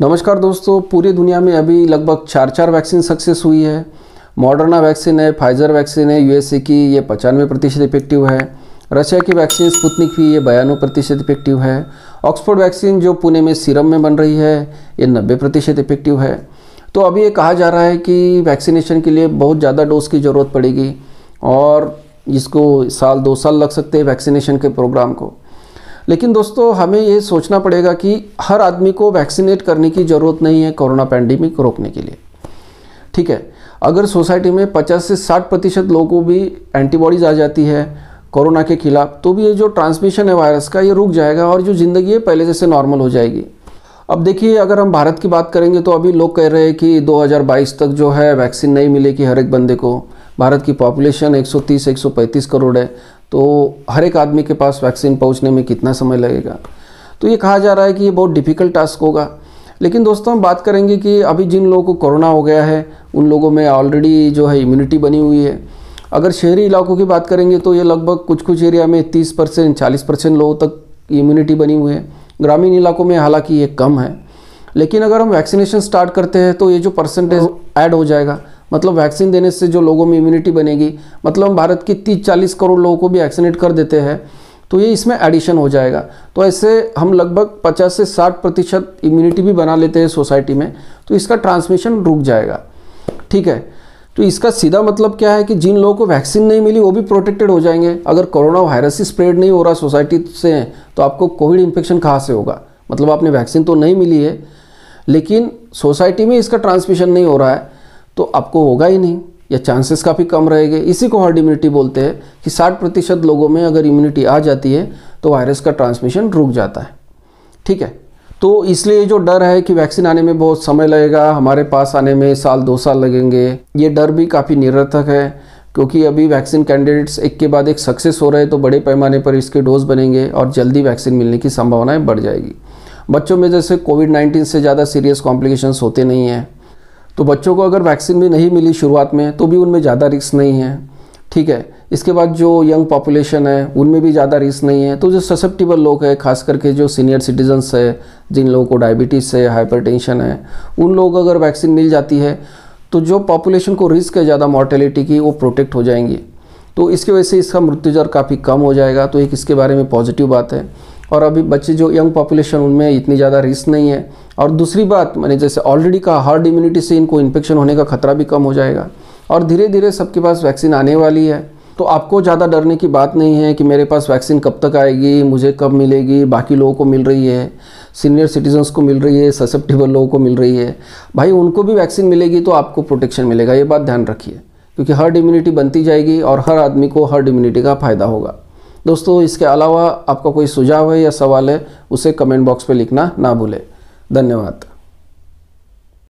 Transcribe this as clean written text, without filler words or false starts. नमस्कार दोस्तों, पूरी दुनिया में अभी लगभग 4 वैक्सीन सक्सेस हुई है। मॉडर्ना वैक्सीन है, फाइज़र वैक्सीन है यूएसए की, ये 95% इफेक्टिव है। रशिया की वैक्सीन स्पुतनिक भी ये 92% इफेक्टिव है। ऑक्सफोर्ड वैक्सीन जो पुणे में सीरम में बन रही है ये 90% इफेक्टिव है। तो अभी ये कहा जा रहा है कि वैक्सीनेशन के लिए बहुत ज़्यादा डोज की ज़रूरत पड़ेगी और इसको साल 2 साल लग सकते हैं वैक्सीनेशन के प्रोग्राम को। लेकिन दोस्तों, हमें ये सोचना पड़ेगा कि हर आदमी को वैक्सीनेट करने की ज़रूरत नहीं है कोरोना पैंडेमिक को रोकने के लिए, ठीक है। अगर सोसाइटी में 50 से 60% लोगों को भी एंटीबॉडीज़ आ जाती है कोरोना के खिलाफ, तो भी ये जो ट्रांसमिशन है वायरस का ये रुक जाएगा और जो ज़िंदगी है पहले जैसे नॉर्मल हो जाएगी। अब देखिए, अगर हम भारत की बात करेंगे तो अभी लोग कह रहे हैं कि 2022 तक जो है वैक्सीन नहीं मिलेगी हर एक बंदे को। भारत की पॉपुलेशन 130-135 करोड़ है, तो हर एक आदमी के पास वैक्सीन पहुंचने में कितना समय लगेगा, तो ये कहा जा रहा है कि ये बहुत डिफ़िकल्ट टास्क होगा। लेकिन दोस्तों, हम बात करेंगे कि अभी जिन लोगों को कोरोना हो गया है उन लोगों में ऑलरेडी जो है इम्यूनिटी बनी हुई है। अगर शहरी इलाकों की बात करेंगे तो ये लगभग कुछ एरिया में 30%-40% लोगों तक इम्यूनिटी बनी हुई है। ग्रामीण इलाकों में हालांकि ये कम है, लेकिन अगर हम वैक्सीनेशन स्टार्ट करते हैं तो ये जो परसेंटेज ऐड हो जाएगा, मतलब वैक्सीन देने से जो लोगों में इम्यूनिटी बनेगी, मतलब हम भारत की 30-40 करोड़ लोगों को भी वैक्सीनेट कर देते हैं तो ये इसमें एडिशन हो जाएगा। तो ऐसे हम लगभग 50 से 60% इम्यूनिटी भी बना लेते हैं सोसाइटी में, तो इसका ट्रांसमिशन रुक जाएगा, ठीक है। तो इसका सीधा मतलब क्या है कि जिन लोगों को वैक्सीन नहीं मिली वो भी प्रोटेक्टेड हो जाएंगे। अगर कोरोना वायरस ही स्प्रेड नहीं हो रहा सोसाइटी से तो आपको कोविड इन्फेक्शन कहाँ से होगा, मतलब आपने वैक्सीन तो नहीं मिली है लेकिन सोसाइटी में इसका ट्रांसमिशन नहीं हो रहा है तो आपको होगा ही नहीं, या चांसेस काफ़ी कम रहेंगे। इसी को हर्ड इम्यूनिटी बोलते हैं कि 60% लोगों में अगर इम्यूनिटी आ जाती है तो वायरस का ट्रांसमिशन रुक जाता है, ठीक है। तो इसलिए जो डर है कि वैक्सीन आने में बहुत समय लगेगा, हमारे पास आने में साल 2 साल लगेंगे, ये डर भी काफ़ी निरर्थक है क्योंकि अभी वैक्सीन कैंडिडेट्स एक के बाद एक सक्सेस हो रहे हैं, तो बड़े पैमाने पर इसके डोज बनेंगे और जल्दी वैक्सीन मिलने की संभावनाएँ बढ़ जाएगी। बच्चों में जैसे कोविड-19 से ज़्यादा सीरियस कॉम्प्लिकेशंस होते नहीं हैं, तो बच्चों को अगर वैक्सीन भी नहीं मिली शुरुआत में तो भी उनमें ज़्यादा रिस्क नहीं है, ठीक है। इसके बाद जो यंग पॉपुलेशन है उनमें भी ज़्यादा रिस्क नहीं है। तो जो ससेप्टिबल लोग हैं, खास करके जो सीनियर सिटीजन्स है, जिन लोगों को डायबिटीज़ है, हाइपरटेंशन है, उन लोगों को अगर वैक्सीन मिल जाती है तो जो पॉपुलेशन को रिस्क है ज़्यादा मॉर्टेलिटी की, वो प्रोटेक्ट हो जाएंगी। तो इसकी वजह से इसका मृत्यु दर काफ़ी कम हो जाएगा, तो एक इसके बारे में पॉजिटिव बात है। और अभी बच्चे जो यंग पॉपुलेशन उनमें इतनी ज़्यादा रिस्क नहीं है। और दूसरी बात, मैंने जैसे ऑलरेडी कहा, हर्ड इम्यूनिटी से इनको इन्फेक्शन होने का खतरा भी कम हो जाएगा और धीरे धीरे सबके पास वैक्सीन आने वाली है। तो आपको ज़्यादा डरने की बात नहीं है कि मेरे पास वैक्सीन कब तक आएगी, मुझे कब मिलेगी, बाकी लोगों को मिल रही है, सीनियर सिटीजन्स को मिल रही है, ससेप्टिबल लोगों को मिल रही है। भाई, उनको भी वैक्सीन मिलेगी तो आपको प्रोटेक्शन मिलेगा, ये बात ध्यान रखिए, क्योंकि हर्ड इम्यूनिटी बनती जाएगी और हर आदमी को हर्ड इम्यूनिटी का फ़ायदा होगा। दोस्तों, इसके अलावा आपका कोई सुझाव है या सवाल है उसे कमेंट बॉक्स पे लिखना ना भूलें। धन्यवाद।